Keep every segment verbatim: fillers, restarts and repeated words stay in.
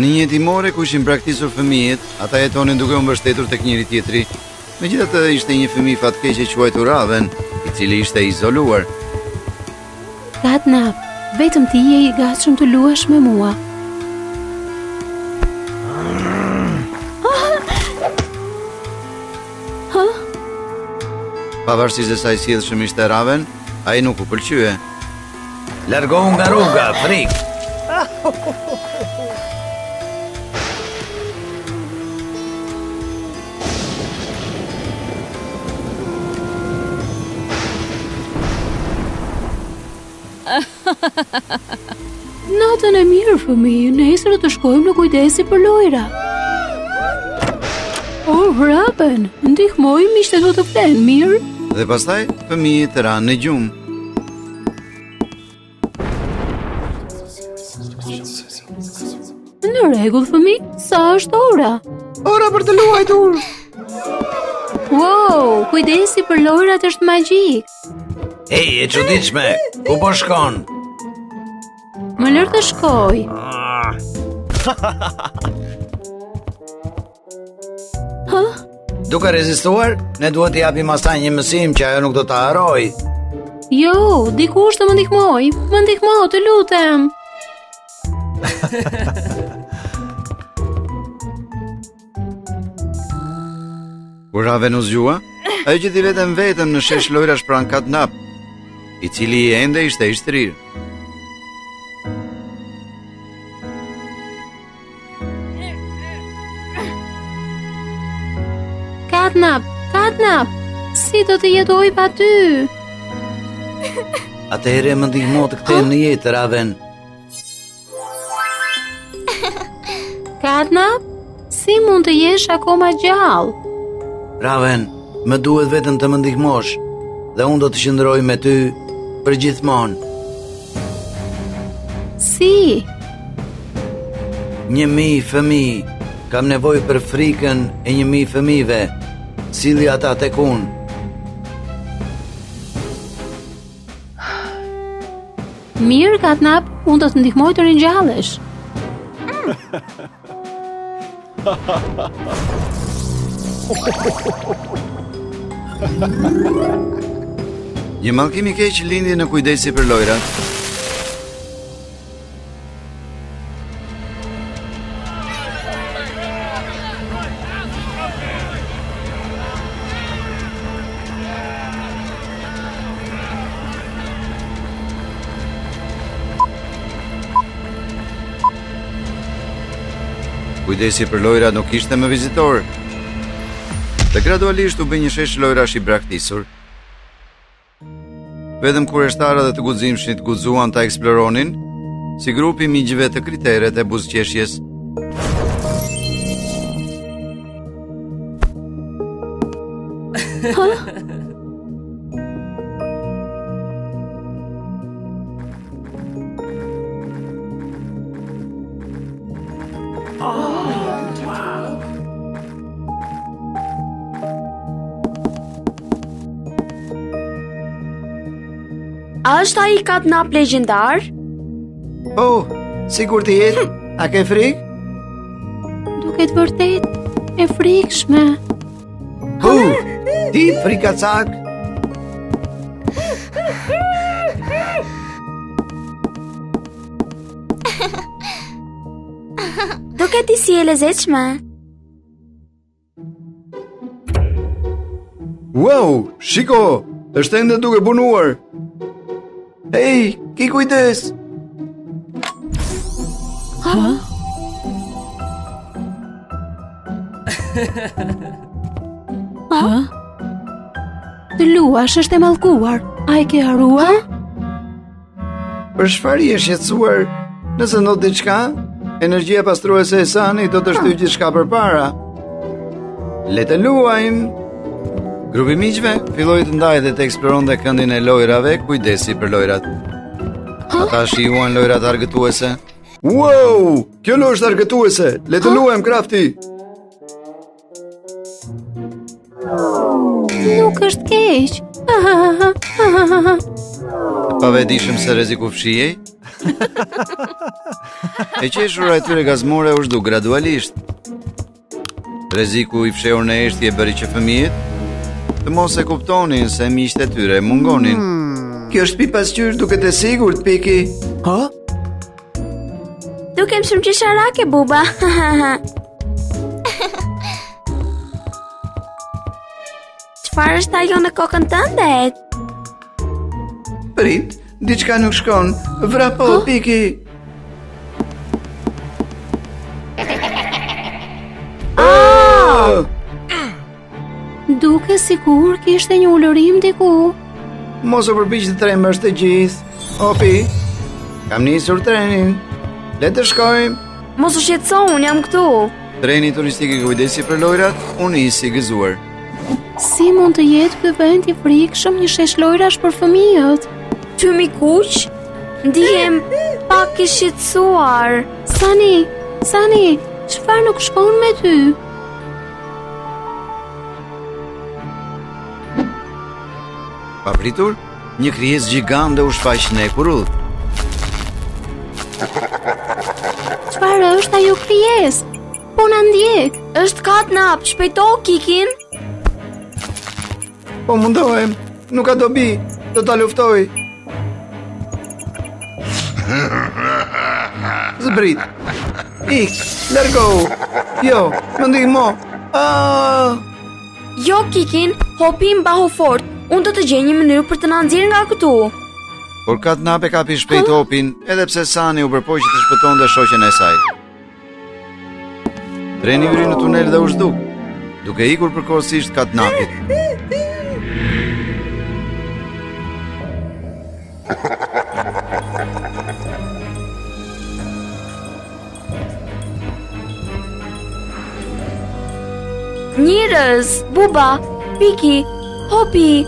Në një jetimore ku ishin braktisur fëmijët, ata jetonin duke u mbështetur tek njëri tjetri. Megjithatë ishte një fëmijë fatkeq e quajtur Raven, i cili ishte izoluar. CatNap, vetëm ti je i gatshëm të luash me mua. Pavarësisht se sa i sjellshëm ishte Raven, ai nuk u pëlqye. Largohu nga rruga, frik! Natën e mirë, fëmijë, nesër do të shkojmë në kujdesi për lojra. O, Raven, ndihmoj miqtë do të flenë mirë. Dhe pastaj, fëmijët të ranë në gjumë. Në rregull, fëmijë, sa është ora? Ora për të luajtur. Wow, kujdesi për lojrat është magjik. Hej, e çuditshme, ku po shkon? Më lër të shkoj. Duke rezistuar, ne duhet t'i japim asaj një mësim që ajo nuk do ta harrojë. Jo, dikush të më ndihmoj, më ndihmo, të lutem. Kur Raven u zgjua, ajo gjeti vetëm vetëm në shesh lojrash pranë CatNap, i cili i ende ishte i shtrirë. CatNap, CatNap, si do të jetoj pa ty? Atëherë më ndihmo të kthem në jetë, Raven. CatNap, si mund të jesh akoma gjallë? Raven, më duhet vetëm të më ndihmosh, dhe unë do të qëndroj me ty për gjithmonë. Si? Një mi fëmi, kam nevoj për frikën e një mi fëmive, sili ata tek unë. Mirë, CatNap, unë do të ndihmoj të rinjallësh. Një mallkim i keq lindi në kujdesi për lojrat. Kujdesi për lojrat nuk ishte më vizitor. Dhe gradualisht u bë një shesh lojrash i braktisur. Vetëm kurioztarët dhe të guximshit guxuan ta eksploronin, si grupi i miqve të kriteret e buzëqeshjes. Është ai CatNap legjendar? Oh, sigur të jetë. A ke frikë? Duket vërtet e frikshme. Hu, ti frikacak. Duket i si e lezetshme. Wow, shiko, është ende duke punuar. Hej, ki kujdes! Ha? Ha? Luash është e mallkuar. A e ke haruar? Për çfarë je shqetësuar? Nëse ndodh diçka, energjia pastruese e Sanit do të shtyjë gjithçka përpara. Le të luajmë. Grupi miqve filloi të ndajë dhe të eksploronte këndin e lojrave, kujdesi për lojrat. Ata shijuan lojrat argëtuese. Wow! Kjo lojë është argëtuese. Le të luajmë, Krafti. Nuk është keq. Pavetishëm se rreziku fshihej. E qeshura e tyre gazmore u zhdu gradualisht. Rreziku i fshehur në eshtje bëri që fëmijët të mos e kuptonin se miqtë e tyre mungonin. Hmm. Kjo shtëpi pasqyrë duket e sigurt, Piki. Ha? Dukem shumë qesharake, buba. Çfarë është ajo në kokën tënde? Prit, diçka nuk shkon. Vrapo, huh? Piki. Duke sikur kishte një ulorim diku. Mos u përpiq të trembësh të gjithë. Opi, kam nisur trenin. Le të shkojmë. Mos u shqetëso, unë jam këtu. Treni turistik i kujdesi për lojrat, unë isi gëzuar. Si mund të jetë ky vend i frikshëm një shesh lojrash për fëmijët? Ty mi kuq? Ndihem pak i shqetësuar. Sani, Sani, çfarë nuk shkon me ty? Papritur, një krijesë gjigande u shfaq në kurudh. Çfarë është ajo krijesë? Po na ndjek. Është CatNap, shpejto Kikin. Po mundohem, nuk ka dobi, do ta luftoj. Zbrit. Ik, largo. Jo, më ndihmo. Ah! Jo Kikin, hopi mbahu fort. Unë do të gjej një mënyrë për të na nxjerrë nga këtu. Por CatNap e kapi shpejt hopin, edhe pse Sani u përpoqi të shpëtonte shoqen e saj. Treni hyri në tunel dhe u zhduk, duke ikur përkohësisht CatNapit. Njerëz, buba, Piki, Hopi,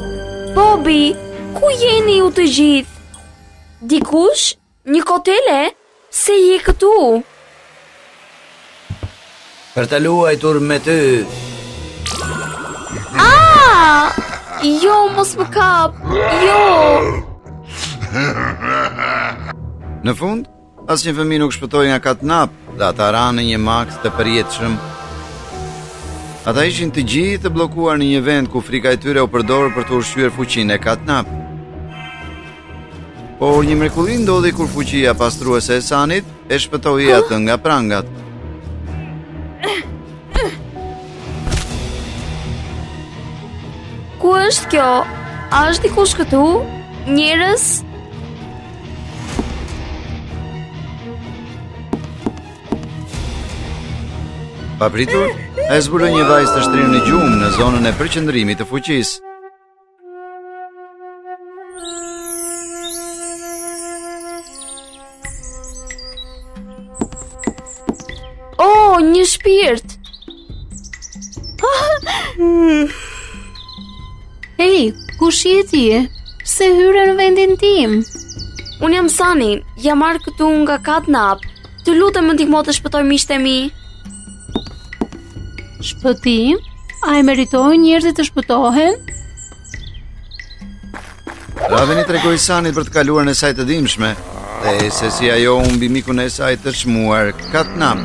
Bobi, ku jeni ju të gjithë? Dikush? Një kotele? Se je këtu? Për të luajtur me ty. Ah! Jo, mos më kap, jo! Në fund, asnjë fëmijë nuk shpëtoi nga CatNap dhe ata ranë një maks të përjetëshëm. Ata ishin të gjithë të blokuar në një vend ku frika e tyre u përdorë për të ushqyer fuqinë e CatNap. Por një mrekulli ndodhi kur fuqia pastruese e Sanit e shpëtoi atë nga prangat. Ku është kjo? A është dikush këtu? Njerëz? Papritur, e zbuloi një vajzë të shtrirë në gjumë në zonën e përqendrimit të fuqisë. Oh, një shpirt! Hej, kush je ti? Pse hyre në vendin tim? Unë jam Sani, jam marrë këtu nga CatNap. Të lutem më ndihmo të shpëtoj miqtë e mi. Shpëtim? A e meritojnë njerëzit të shpëtohen? Raveni tregoi Sanit për të kaluar në saj të dimshme, dhe se si ajo humbi mikun e saj të çmuar, CatNap.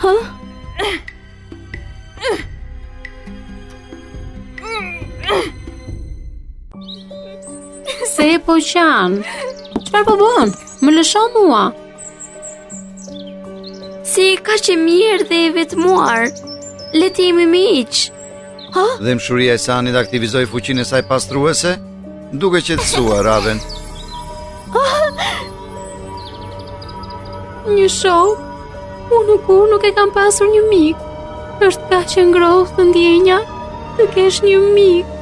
Ha? Se po qanë? Çfarë po bën? Më lësho mua? Si ka që mirë dhe e vetmuar. Le të jemi miq. Ha? Dhe mshuria e Sanit aktivizoi fuqinë e saj pastruese duke qetësuar Raven. Një show? Unë kur nuk e kam pasur një mik. Është kaq e ngrohtë ndjenja të kesh një mik.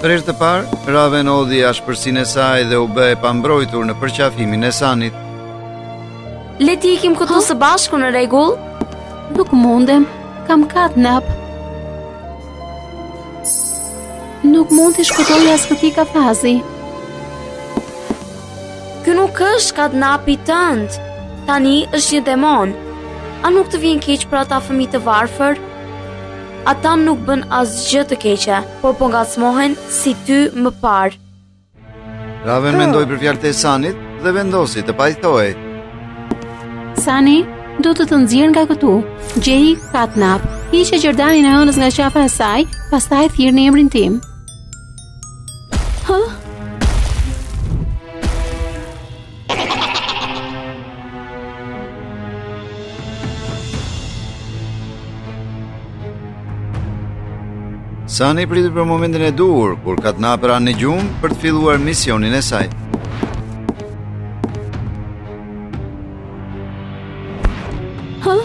Për herë të parë, Raven odhi ashpërsinë e saj dhe u bë e pambrojtur në përqafimin e Sanit. Le të ikim këtu së bashku në rregull? Nuk mundem, kam catnap. Nuk mund të shkutoj as këtij kafazi. Ky nuk është catnapi tënd. Tani është një demon. A nuk të vjen keq për ata fëmijë të varfër? Ata nuk bën asgjë të keqe, por po ngacmohen si ty më parë. Raven oh. mendoi për fjalët e Sanit dhe vendosi të pajtohej. Sani, do të të nxjerr nga këtu. Gjej catnap. Hiqë gjërdanin e ënës nga qafa e saj, pastaj thirr në emrin tim. Huh? Sani priti për momentin e duhur, kur catnapi ranë në gjumë për të filluar misionin e saj. Huh?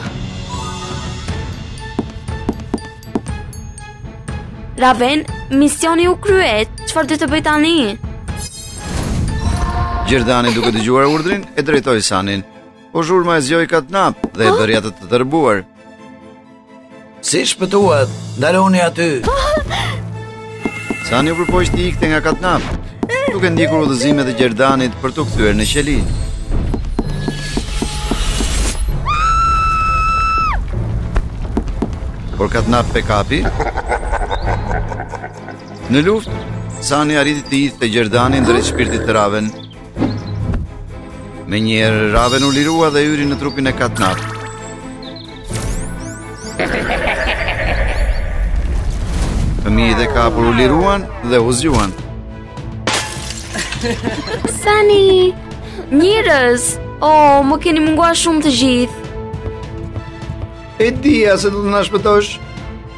Raven, misioni u kryet, çfarë do të bëj tani? Gjerdani duke dëgjuar urdhrin, e drejtoi Sanin. Po zhurma e zgjoi catnap dhe e bëri atë të tërbuar. Si shpëtuat, ndaloni aty. Sani u përpoq të ikte nga catnap, duke ndjekur udhëzimet e Gjerdanit për t'u kthyer në qeli. Por catnap pe kapi. Në luftë, Sani arriti të ikte Gjerdanin drejt shpirtit të Raven. Menjëherë Raven u lirua dhe hyri në trupin e catnap. Fëmijët e kapur u liruan dhe u zgjuan. Sani, njerëz, oh, më keni munguar shumë të gjithë. E dia se do të na shpëtosh.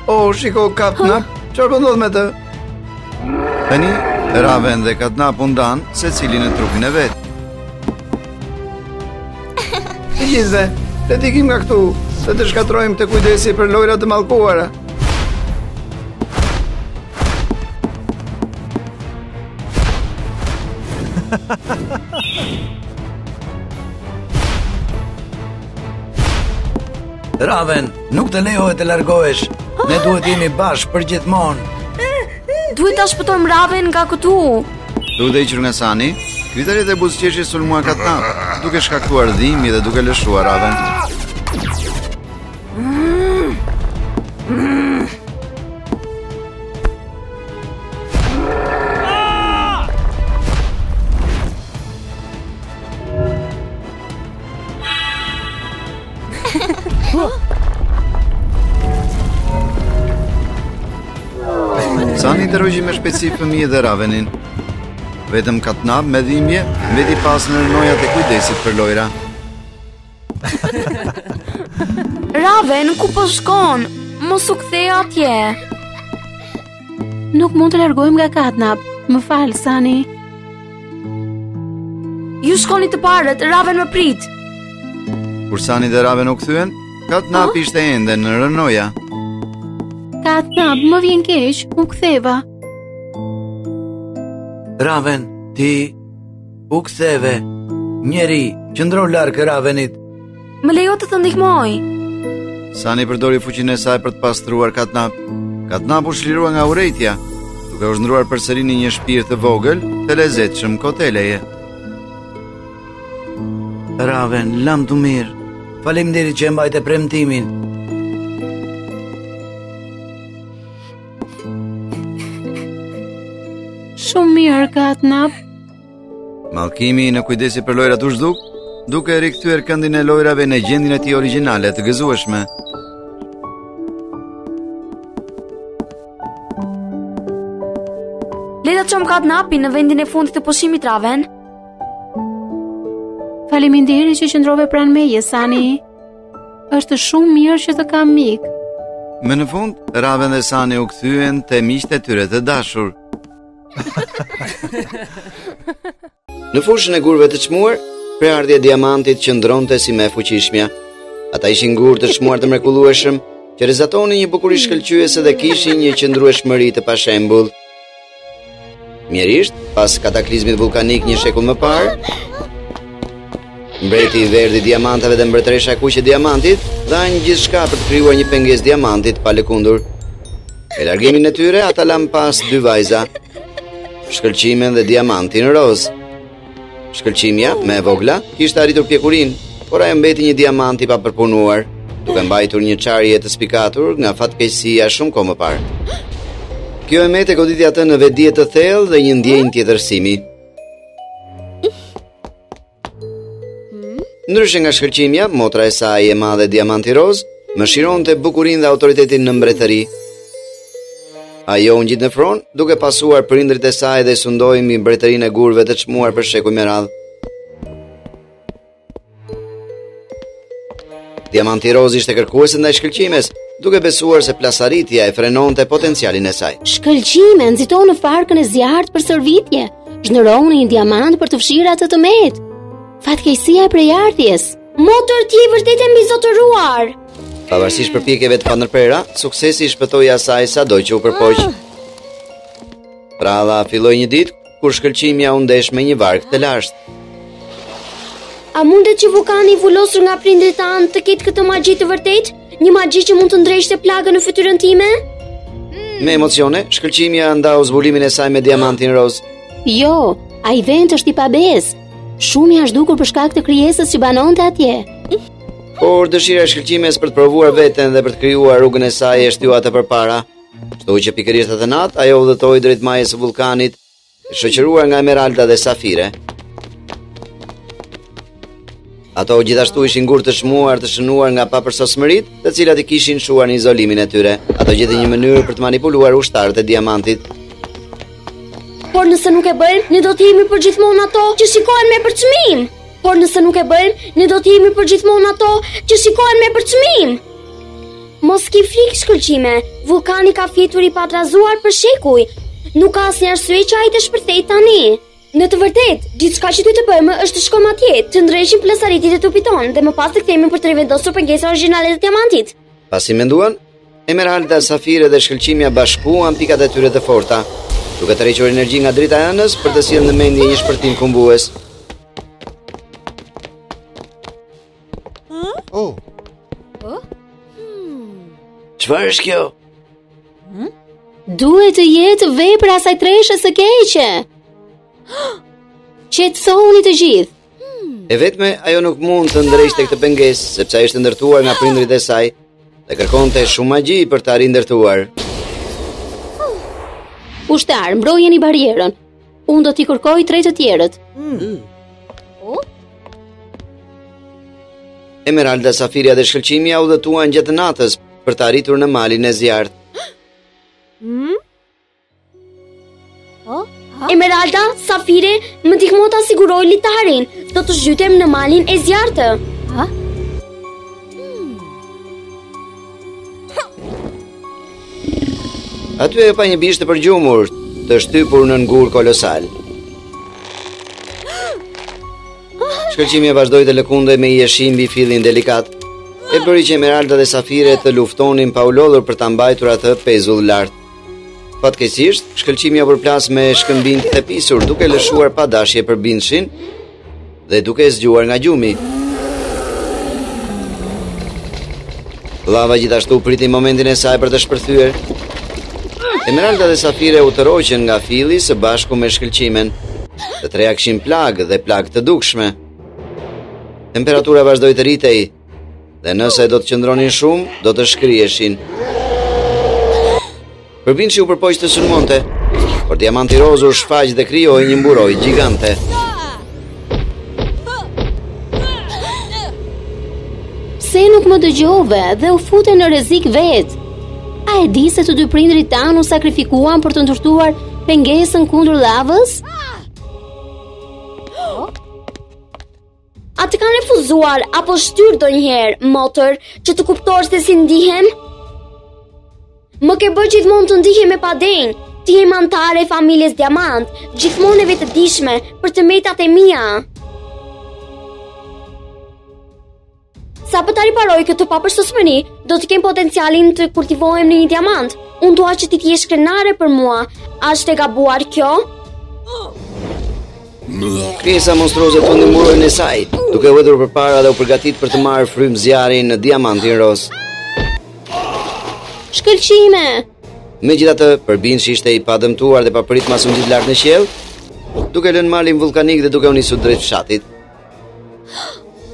Oh, shiko catnap, çfarë po ndodh me të? Tani, Raven dhe catnap u ndan secili në trupin e vet. Gjithë, le të ikim nga këtu, se të shkatrojmë të kujdesi për lojrat të mallkuara. Raven, nuk të lejohet të largohesh. Ne duhet jemi bashkë për gjithmonë. Duhet ta shpëtojmë Raven nga këtu. Tu u dëgjur nga Sani, kritaret e buzëqeshjes sulmuan catnap, duke shkaktuar dhimbje dhe duke lëshuar Raven. Sani interrogoi me shpejtësi fëmijët dhe Ravenin. Vetëm catnap me dhimbje, mbeti pas në rnojat e kujdesit për lojra. Raven, ku po shkon? Mos u kthej atje. Nuk mund të largohem nga catnap. Më fal, Sani. Ju shkoni të parët, Raven më prit. Kur Sani dhe Raven u kthyen, catnap oh? ishte ende në rënoja. Catnap, më vjen keq, u ktheva. Raven, ti u ktheve. Njeri, qëndro larg Ravenit. Më lejo të të ndihmoj. Sani përdori fuqinë e saj për të pastruar catnap. Catnap u shlirua nga urrejtja, duke u zhndruar përsëri në një shpirt të vogël, të lezetshëm koteleje. Raven, lam të mirë. Faleminderit që e mbajte premtimin. Shumë mirë, catnap. Mallkimi në kujdesi për lojrat u zhduk, duke rikthyer këndin e lojrave në gjendjen e tij origjinale të gëzueshme. Le ta çojmë catnapin në vendin e fundit të pushimit, Raven. Faleminderit që qëndrove pranë meje, Sani. Është shumë mirë që të kam mik. Më në fund, Raven dhe Sani u kthyen te miqtë e tyre të dashur. Në fushën e gurëve të çmuar, prerëdhja e diamantit qëndronte si me fuqishmja. Ata ishin gurë të çmuar të mrekullueshëm, që rezatonin një bukuri shkëlqyese dhe kishin një qëndrueshmëri të pashembull. Mjerisht, pas kataklizmit vulkanik një shekull më parë, mbreti i verdh i diamantave dhe mbretëresha e kuqe e diamantit dhanë gjithçka për të krijuar një pengesë diamantit pa lëkundur. Me largimin e tyre, ata lanë pas dy vajza, shkëlqimin dhe diamantin roz. Shkëlqimja, me e vogla, kishte arritur pjekurinë, por ajo mbeti një diamant i papërpunuar, duke mbajtur një çarje të spikatur nga fatkeqësia shumë kohë më parë. Kjo e mete goditi atë në vedije të thellë dhe një ndjenjë tjetërsimi. Ndryshe nga shkëlqimja, motra e saj e madhe Diamanti Roz më shironte bukurinë dhe autoritetin në mbretëri. Ajo u ngjit në fron, duke pasuar prindrit e saj dhe sundoi mbi mbretërinë e gurëve të çmuar për shekuj me radhë. Diamanti Roz ishte kërkuese ndaj shkëlqimes, duke besuar se plasaritja e frenonte potencialin e saj. Shkëlqime nxitoi në farkën e zjarrit për shërvitje, zhënëron një diamant për të fshirë atë të metë. Fatkeqësia e prejardhjes. Motër, ti je vërtet e mbizotëruar. Pavarësisht përpjekjeve të pandërpera, suksesi i shpëtoi asaj sado që u përpoq. Pralla filloi një ditë kur shkëlqimja u ndesh me një varg të lashtë. A mundet që vulkani i vulosur nga prindrit tanë të ketë këtë magji të vërtetë, një magji që mund të ndrejshte plagën në fytyrën time? Me emocione, shkëlqimja ndau zbulimin e saj me diamantin roz. Jo, ai vend është i pabes. Shumë i është dukur për shkak të krijesës që banonte atje. Por dëshira e shkëlqimes për të provuar veten dhe për të krijuar rrugën e saj e shtyua atë përpara. Kështu që pikërisht atë natë ajo udhëtoi drejt majës së vulkanit, e shoqëruar nga emeralda dhe safire. Ato gjithashtu ishin gurë të çmuar, të shënuar nga papërsosmëritë, të cilat i kishin shuar në izolimin e tyre. Ato gjetën një mënyrë për të manipuluar ushtarët e diamantit. Por nëse nuk e bëjmë, ne do të jemi përgjithmonë ato që shikohen me përçmim. Por nëse nuk e bëjmë, ne do të jemi përgjithmonë ato që shikohen me përçmim. Mos ki frikë shkëlqime, vulkani ka fjetur i patrazuar për shekuj. Nuk ka asnjë arsye që ai të shpërthejë tani. Në të vërtetë, gjithçka që duhet të bëjmë është të shkojmë atje, të ndrejshim plasaritit e trupit tonë dhe më pas të kthehemi për të rivendosur pengesën origjinale të diamantit. Pasi menduan, Emeralda, Safire dhe shkëlqimja bashkuan pikat e tyre të forta, duke të rrequr energji nga drita e ënës për të sjellë në mendje një shpërtim kumbues. Oh. Oh? Hmm. Çfarë është kjo? Hmm? Duhet të jetë vepra asaj treshe së keqe. Qetësoni të gjithë. Hmm. E vetme, ajo nuk mund të ndrejshte këtë pengesë, sepse ajo ishte ndërtuar nga prindrit e saj dhe kërkonte shumë magji për ta rindërtuar. Ushtar, mbrojeni barierën. Unë do t'i kërkoj tre të tjerët. Mm. Oh? Emeralda, Safiria dhe shkëlqimja u udhëtuan gjatë natës për të arritur në malin e zjarrit. Mm? Oh? Emeralda, Safire, më ndihmo ta siguroj litarin. Do të zhytem në malin e zjarrit. Ha? Aty e pa një bishtë të përgjumur, të shtypur në ngur kolosal. Shkëlqimja vazhdoi të lëkundej me jeshin mbi fillin delikat. E bëri që Emeralda dhe Safire të luftonin pa u lodhur për ta mbajtur atë pezull lart. Fatkeqësisht, shkëlqimja përplas me shkëmbin të thepisur, duke lëshuar pa dashje për bindshin dhe duke zgjuar nga gjumi. Lava gjithashtu priti momentin e saj për të shpërthyer. Emeralda dhe Safire u tërhoqën nga filli së bashku me shkëlqimen. Të treja kishin plagë dhe plagë të dukshme. Temperatura vazhdoi të rritej dhe nëse do të qëndronin shumë, do të shkrieshin. Përbinçi u përpoq të sulmonte, por diamanti roz u shfaq dhe krijoi një mburoj gjigante. Pse nuk më dëgjove dhe u fute në rrezik vetë? A e di se të dy prindrit tanë u sakrifikuan për të ndërtuar pengesën kundër lavës? A të kanë refuzuar apo shtyr ndonjëherë, motër, që të kuptosh se si ndihem? Më ke bërë gjithmonë të ndihem e padenjë, Ti je mantare e familjes Diamant, gjithmonë e vetëdijshme për të metat e mia. Sa për ta riparoj këtë papërsospëni, do të kem potencialin të kultivohem në një diamant. Unë dua që ti të jesh krenare për mua. A është e gabuar kjo? Kresa monstruoze të ndëmurën e saj, duke vëtur për para dhe u përgatit për të marrë frymë zjarin në diamantin ros. Shkëlqime! Me gjitha të, përbin që ishte i padëmtuar dhe papërit masun gjithë lartë në qjell, duke lënë malin vulkanik dhe duke unisu drejt fshatit.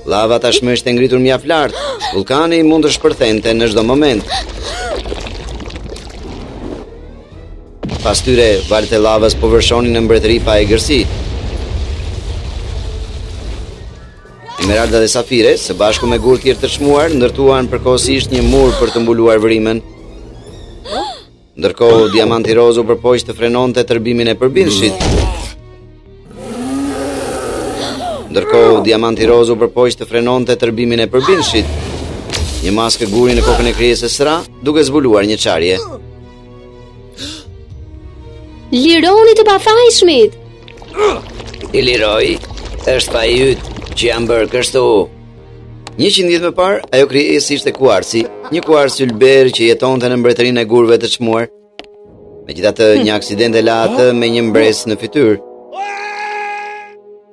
Lava tashmë është ngritur mjaft lart, vulkani mund të shpërthente në çdo moment. Pas tyre, valët e lavës po vërshonin në mbretëri pa egërsi. Emeralda dhe Safire, së bashku me gur tjerë të çmuar, ndërtuan përkohësisht një mur për të mbuluar vërimen. Ndërkohë, Diamanti Roz u përpoq të frenonte tërbimin e përbindshit. Ndërkohë, Diamanti Roz u përpoq të frenonte tërbimin e përbindshit. Një maskë guri në kokën e krijesës Ra, duke zbuluar një çarje. Lironi të pafajshmit! I liroj, është pa i ytë që janë bërë kështu. njëqind vjet më parë, ajo krijesë ishte kuarsi, një kuarsi ylber që jetonte në mbretërinë e gurëve të çmuar. Megjithatë, një aksident e la atë me një mbres në fytyrë.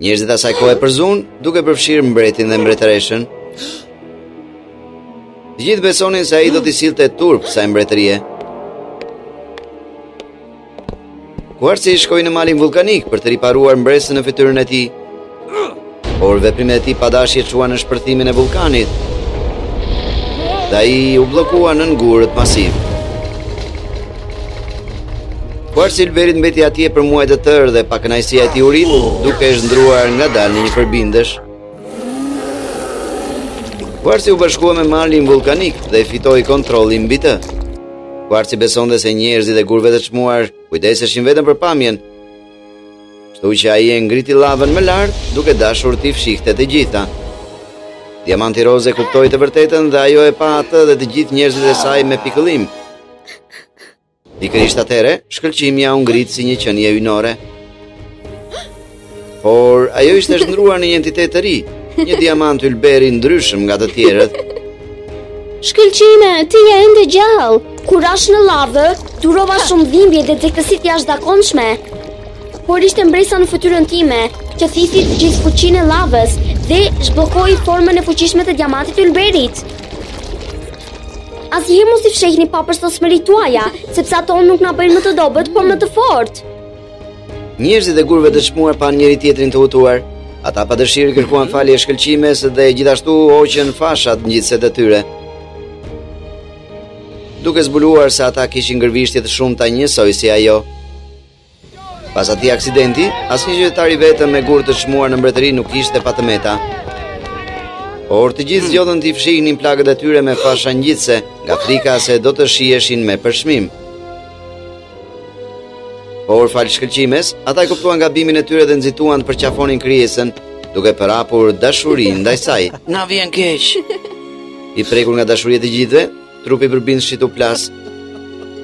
Njerëzit asaj kohe përzun, duke përfshirë mbretin dhe mbretëreshën. Të gjithë besonin se ai do t'i sillte turp kësaj mbretërie. Kuarsi shkoi në malin vulkanik për të riparuar mbresën në fytyrën e tij. Por veprimet e tij padashje çuan në shpërthimin e vulkanit. Dhe ai u bllokua nën gurët masiv. Kuarsi Silverit mbeti atje për muaj të tërë dhe pakënaqësia e tij u rit, duke zhndruar ngadalë në një përbindesh. Kuarsi u bashkua me malin vulkanik dhe e fitoi kontrollin mbi të. Kuarsi besonte se njerëzit e gurëve të çmuar kujdeseshin vetëm për pamjen. Kështu që ai e ngriti lavën më lart, duke dashur t'i fshihte të gjitha. Diamanti Roze kuptoi të vërtetën dhe ajo e pa atë dhe të gjithë njerëzit e saj me pikëllim. Pikërisht atëherë, shkëlqimja u ngrit si një qenie hyjnore. Por ajo ishte zhndruar në një entitet të ri, një diamant ylber i ndryshëm nga të tjerët. Shkëlqime, ti je ende gjallë. Kur ash në lavë, durova shumë dhimbje dhe teksit jashtëzakonshme. Por ishte mbresa në fytyrën time, që thithi të gjithë fuqinë e lavës dhe zhbllokoi formën e fuqishme të diamantit ylberit. Asnjëherë mos i fshehni papërsospëritë tuaja, sepse ato nuk na bëjnë më të dobët, por më të fortë. Njerëzit e gurëve të çmuar pan njëri tjetrin të hutuar. Ata pa dëshirë kërkuan falje shkëlqimes dhe gjithashtu hoqën fashat ngjitëse të tyre. Duke zbuluar se ata kishin ngërvishtje të shumta njësoj si ajo. Pas atij aksidenti, asnjë qytetar i vetëm me gurë të çmuar në mbretëri nuk ishte pa tëmeta. Por të gjithë zgjodhën t'i fshihnin plagët e tyre me fasha ngjitëse, nga frika se do të shiheshin me përshmim. Por fal shkëlqimes, ata kuptuan gabimin e tyre dhe nxituan të përqafonin krijesën, duke përhapur dashurinë ndaj saj. Na vjen keq. I prekur nga dashuria e gjithëve, trupi përbindshit u plas.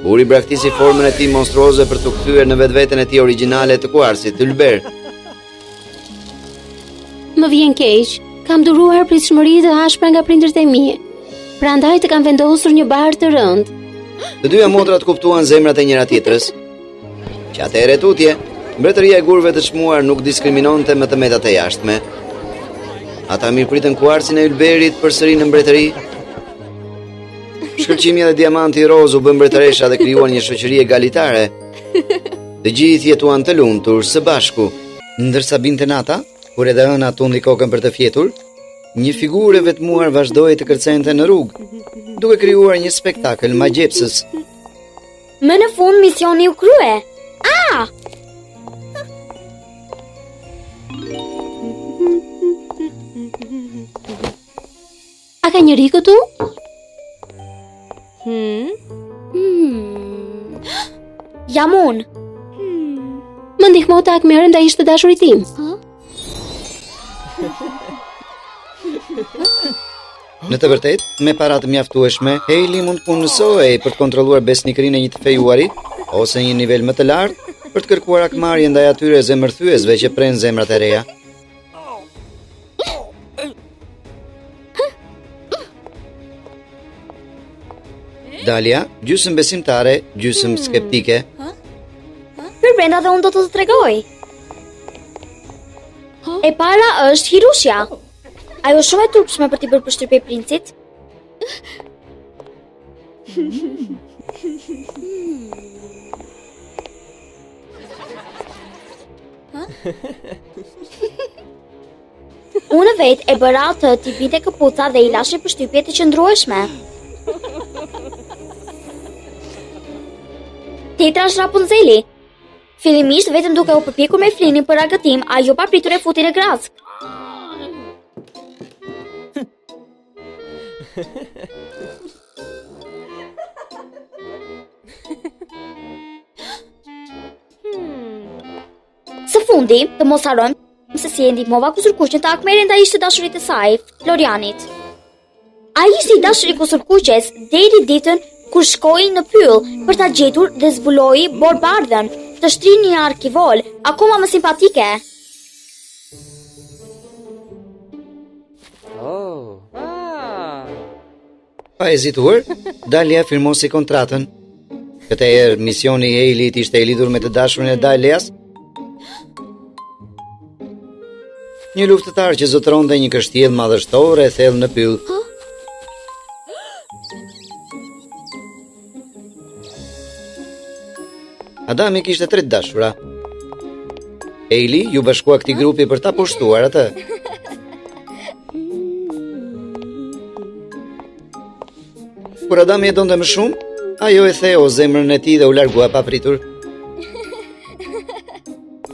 Buri braktisi formën e tij monstruoze për të kthyer në vetveten e tij origjinale të kuarsit ylber. Më vjen keq, kam duruar pritshmëri të ashpra nga prindërit e mi. Prandaj të kam vendosur një barë të rënd. Të dyja motrat kuptuan zemrat e njëra tjetrës. Që atëherë tutje, mbretëria e gurëve të çmuar nuk diskriminonte më të metat e jashtme. Ata mirëpritën kuarsin e ylberit përsëri në mbretëri. Shkëlqimja dhe Diamanti Roz u bën mbretëresha dhe krijuan një shoqëri egalitare. Të gjithë jetuan të lumtur së bashku. Ndërsa binte nata, kur edhe ëna tundi kokën për të fjetur, një figurë e vetmuar vazhdoi të kërcente në rrugë, duke krijuar një spektakël magjepsës. Më në fund misioni u krye. Ah! A ka njëri këtu? Hmm? Hmm. Jam unë. Hmm. Më ndihmo të akmerën da ishte dashuri tim. Huh? Në të vërtet, me parat mjaftueshme, Hailey mund punësohej për të kontrolluar besnikërinë e një të fejuarit ose një nivel më të lartë për të kërkuar akmarrje ndaj atyre zemërthyesve që prejnë zemrat e reja. Dalia, gjysmë besimtare, gjysmë skeptike. Mirbrenda dhe unë do të të tregoj. E para është Hirushja. Ajo shumë e turpshme për t'i bërë përshtypje princit. Unë vetë e bëra atë t'i binte këpuca dhe i lashe përshtypje të qëndrueshme. Tjetra është Rapunzeli. Fillimisht vetëm duke u përpjekur me flinin për argëtim, ajo pa pritur e futi në grask. Së fundi, të mos harojmë se si e ndihmova kusurkuqen të akmerenda ishte dashurit e saj, Florianit. Ai ishte i dashuri kusurkuqes deri ditën kur shkoi në pyll për ta gjetur dhe zbuloi Borbardhën, të shtrin një arkivol, akoma më simpatike. Oh. Ah. Pa hezituar, Dalia firmosi kontratën. Këtëherë misioni i Eilit ishte i lidhur me të dashurin e Dalias. Një luftëtar që zotronte një kështjellë madhështore e thellë në pyll. Huh? Adami kishte tre dashura. Eili ju bashkua këtij grupi për ta poshtuar atë. Kur Adami e donte më shumë, ajo e theu zemrën e tij dhe u largua pa pritur.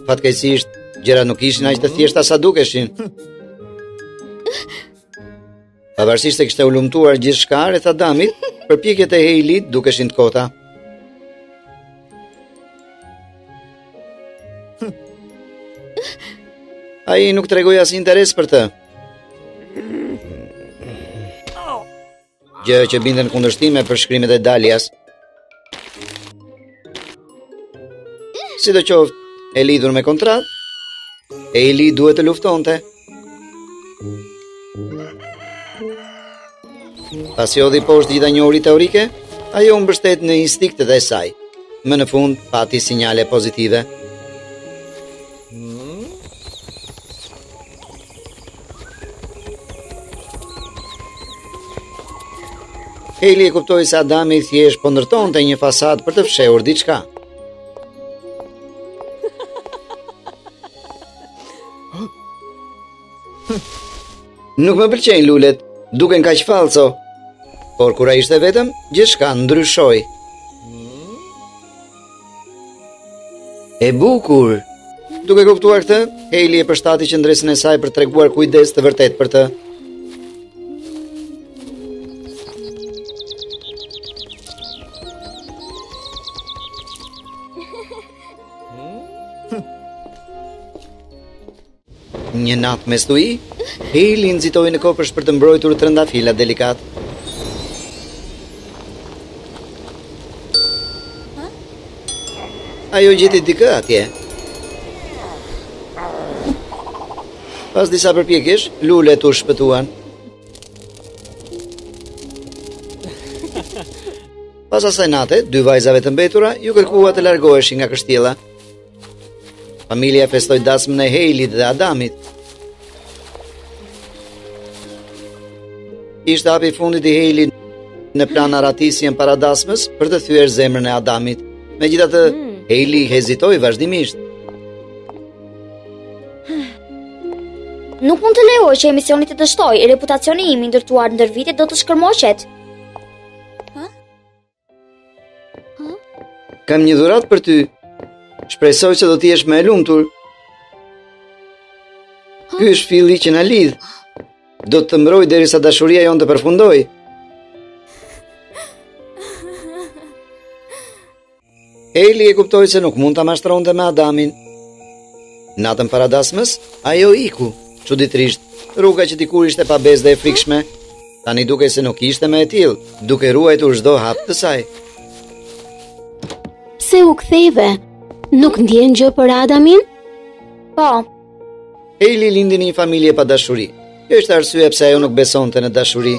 Fatkeqësisht, gjërat nuk ishin aq të thjeshta sa dukeshin. Pavarësisht se kishte u lumtuar gjithçka rreth Adamit, përpjekjet e Eilit dukeshin të kota. Ai nuk tregoi as interes për të. Gjë që binte në kundërshtim me përshkrimet e Dalias. Sidoqoftë, e lidhur me kontratë, Eili duhet të luftonte. Pasi hodhi poshtë gjithanjohuri teorike, ajo u mbështet në instiktet e saj. Më në fund pati sinjale pozitive. Eili e kuptoi se Adami thjesht po ndërtonte një fasadë për të fshehur diçka. Nuk më pëlqejnë lulet, duken kaq falso. Por kur ai ishte vetëm, gjithçka ndryshoi. E bukur. Duke kuptuar këtë, Eili e përshtatë qendresën e saj për treguar kujdes të vërtet për të. Një natë mes tuaj, Eili nxitoi në kopësht për të mbrojtur trëndafila delikat. Ajo gjeti dikë atje. Pas disa përpjekjesh, lulet u shpëtuan. Pas asaj nate, dy vajzave të mbetura ju kërkua të largoheshin nga kështjella. Familja festoi dasmën e Heilit dhe Adamit. Ishte hapi i fundit i Heilit në plan arratisjen para dasmës për të thyer zemrën e Adamit. Megjithatë, Heili hezitoi vazhdimisht. Nuk mund të lejoj që emisioni të dështoj, reputacioni im i ndërtuar ndër vite do të shkërmoqet. Kam një dhuratë për ty. Shpresoj se do t'i jesh më e lumtur. Ky është filli që na lidh. Do të mbroj derisa dashuria jonë të përfundoj. Eili e kuptoi se nuk mund ta mashtronte me Adamin. Natën para dasmës, ajo iku, çuditërisht. Rruga që dikur ishte pa bezë dhe e frikshme, tani dukej se nuk ishte më e tillë, duke ruajtur çdo hap të saj. pse u ktheve? Nuk ndjen gjë për Adamin? Po. Eli lindi në një familje pa dashuri. Kjo është arsye pse ajo nuk besonte në dashuri.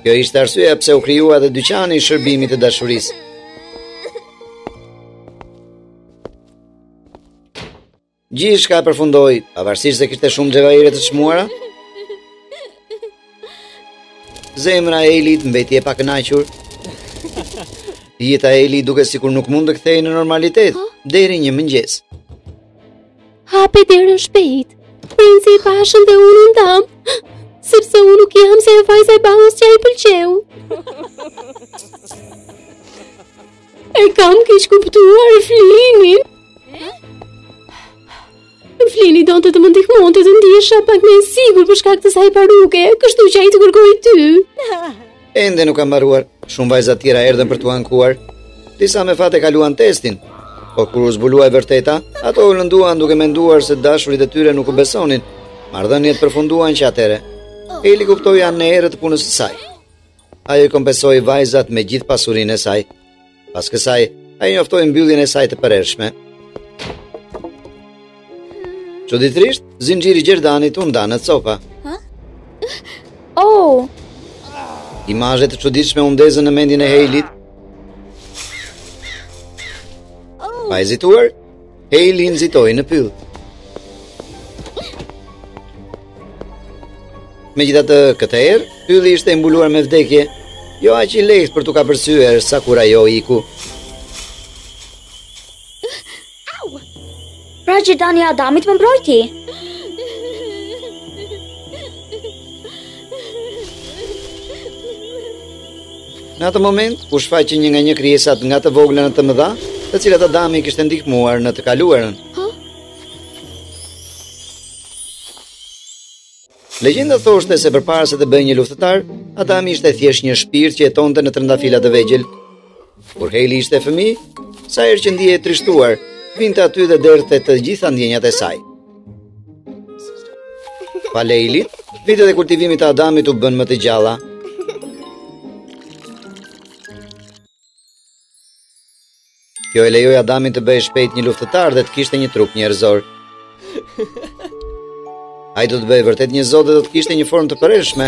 Kjo ishte arsyeja pse u krijua dhe dyqani i shërbimit të dashurisë. Gjithçka përfundoi, pavarësisht se kishte shumë xhevaire të çmuara. Zemra e Elit mbeti e pakënaqur. Jeta e Elit duket sikur nuk mund të kthehej në normalitet deri një mëngjes. Hapi derën shpejt. Princi i pashën dhe unë ndam, sepse unë nuk jam se e vajza e balës që i pëlqeu. E kam keq kuptuar Flinin. Flini donte të më ndihmonte të ndihesha pak më e sigurt për shkak të saj paruke, kështu që ai të kërkoi ty. Ende nuk kam mbaruar. Shumë vajza të tjera erdhen për t'u ankuar. Disa me fat e kaluan testin, por kur u zbulua e vërteta, ato u lënduan duke menduar se dashurit e tyre nuk u besonin. Marrëdhëniet përfunduan që atëherë. Eli kuptoi anë erë të punës së saj. Ai i kompensoi vajzat me gjithë pasurinë e saj. Pas kësaj, ai njoftoi mbylljen e saj të përhershme. Çuditërisht, zinxhiri i Gjerdanit u nda në copa. Oh! Imazhe të çuditshme u ndezën në mendjen e Heilit. Pa hezituar, Heili nxitoi në pyll. Megjithatë, këtë herë, pylli ishte mbuluar me vdekje, jo aq i lehtë për t'u kapërcyer sa kur ajo iku. Pra Gjedani Adamit më mbrojti. Në atë moment, u shfaqi një nga një krijesat nga të vogla në të mëdha, të cilat Adami kishte ndihmuar në të kaluarën. Legjenda thoshte se përpara se të bëjë një luftëtar, Adami ishte thjesht një shpirt që jetonte në trëndafila të vegjël. Kur Heili ishte fëmijë, sa herë që ndihej e trishtuar, vinte aty dhe derte të gjitha ndjenjat e saj. Pa Leilit, vitet e kultivimit të Adamit u bën më të gjalla. Kjo e lejoi Adamin të bëjë shpejt një luftëtar dhe të kishte një trup njerëzor. Ai do të bëjë vërtet një zot dhe do të kishte një formë të përhershme,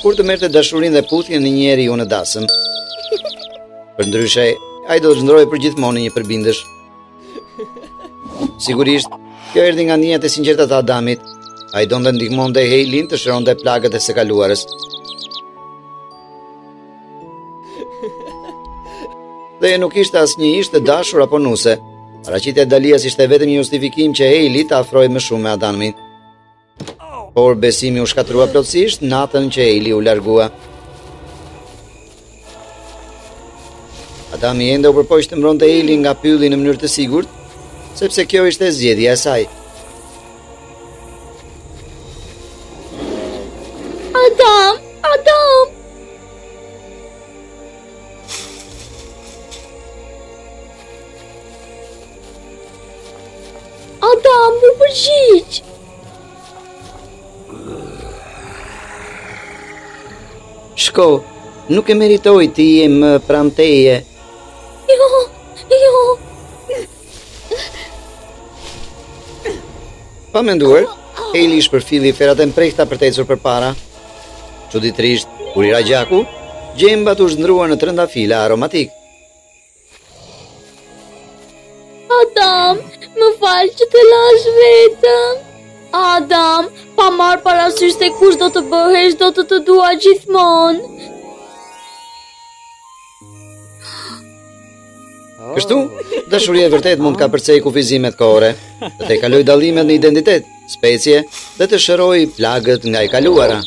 kur të merrte dashurinë dhe puthjen e një njeriu në dasëm. Përndryshe, ai do të zhndrohej përgjithmonë një përbindesh. Sigurisht, kjo erdhi nga ndjenjat e sinqerta të Adamit. Ai donte të ndihmonte Heilin të shëronte plagët e së kaluarës. Dhe nuk ishte asnjë ish të dashur apo nuse. Paraqitja e Dalias ishte vetëm një justifikim që Heili të afrohej më shumë me Adamin. Por besimi u shkatrua plotësisht natën që Eli u largua. Adami ende u përpoqi të mbronte Eli nga pylli në mënyrë të sigurt, sepse kjo ishte zgjedhja e saj. Adam, Adam! Adam, më përgjigj! Shko, nuk e meritoj ti je më pramteje. Jo, jo. Pa menduar, Eli shpërfilli ferat e mprehta për të ecur përpara. Çuditërisht, kur i ra gjaku, gjembat u zhndruan në trëndafila aromatik. Adam, më fal që të lash vetëm. Adam, pa marrë parasysh se kush do të bëhesh, do të të dua gjithmonë. Kështu, dashuria e vërtet mund ka përcej kufizimet kohore, dhe të kaloj dallimet në identitet, specie, dhe të shëroj plagët nga e kaluara.